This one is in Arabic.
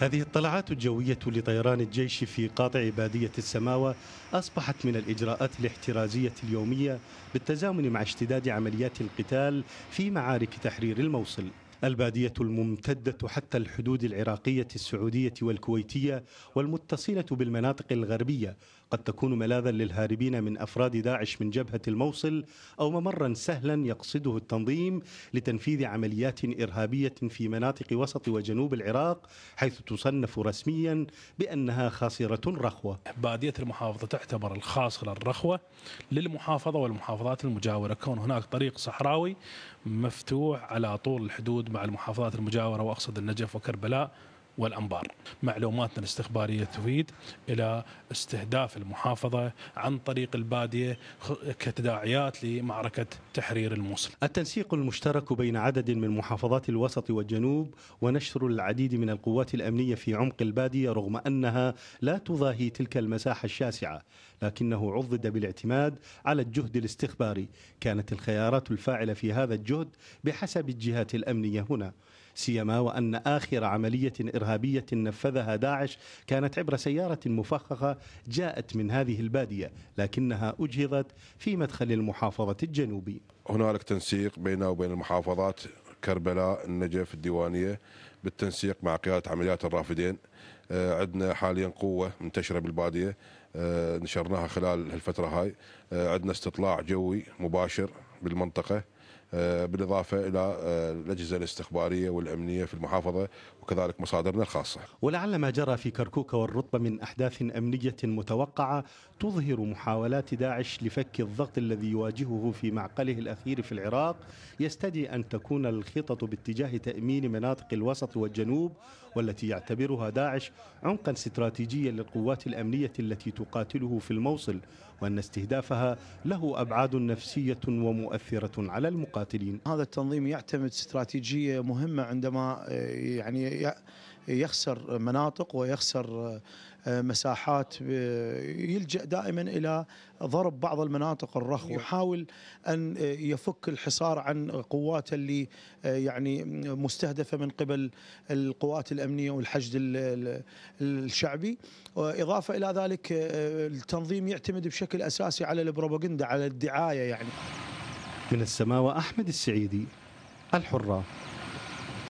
هذه الطلعات الجوية لطيران الجيش في قاطع بادية السماوة أصبحت من الإجراءات الاحترازية اليومية بالتزامن مع اشتداد عمليات القتال في معارك تحرير الموصل. البادية الممتدة حتى الحدود العراقية السعودية والكويتية والمتصلة بالمناطق الغربية قد تكون ملاذا للهاربين من أفراد داعش من جبهة الموصل أو ممرا سهلا يقصده التنظيم لتنفيذ عمليات إرهابية في مناطق وسط وجنوب العراق، حيث تصنف رسميا بأنها خاصرة رخوة. بادية المحافظة تعتبر الخاصرة الرخوة للمحافظة والمحافظات المجاورة، كون هناك طريق صحراوي مفتوح على طول الحدود مع المحافظات المجاورة، وأقصد النجف وكربلاء والأنبار. معلوماتنا الاستخبارية تفيد إلى استهداف المحافظة عن طريق البادية كتداعيات لمعركة تحرير الموصل. التنسيق المشترك بين عدد من محافظات الوسط والجنوب ونشر العديد من القوات الأمنية في عمق البادية رغم أنها لا تضاهي تلك المساحة الشاسعة، لكنه عضد بالاعتماد على الجهد الاستخباري. كانت الخيارات الفاعلة في هذا الجهد بحسب الجهات الأمنية هنا، سيما وأن آخر عملية إرهابية نفذها داعش كانت عبر سيارة مفخخة جاءت من هذه البادية، لكنها أجهضت في مدخل المحافظة الجنوبي. هنالك تنسيق بيننا وبين المحافظات كربلاء، النجف، الديوانيه، بالتنسيق مع قيادة عمليات الرافدين. عندنا حاليا قوة منتشرة بالبادية نشرناها خلال الفترة هاي. عندنا استطلاع جوي مباشر بالمنطقة، بالإضافة إلى الأجهزة الاستخبارية والأمنية في المحافظة وكذلك مصادرنا الخاصة. ولعل ما جرى في كركوك والرطبة من أحداث أمنية متوقعة تظهر محاولات داعش لفك الضغط الذي يواجهه في معقله الأخير في العراق، يستدعي أن تكون الخطط باتجاه تأمين مناطق الوسط والجنوب، والتي يعتبرها داعش عمقا استراتيجيا للقوات الأمنية التي تقاتله في الموصل، وأن استهدافها له أبعاد نفسية ومؤثرة على المقاتلين. هذا التنظيم يعتمد استراتيجية مهمة عندما يعني يخسر مناطق ويخسر مساحات، يلجأ دائما إلى ضرب بعض المناطق الرخوة، يحاول أن يفك الحصار عن قواته اللي يعني مستهدفة من قبل القوات الأمنية والحشد الشعبي. وإضافة إلى ذلك التنظيم يعتمد بشكل أساسي على البروباغندا، على الدعاية. يعني من السماوة، أحمد السعيدي، الحرة.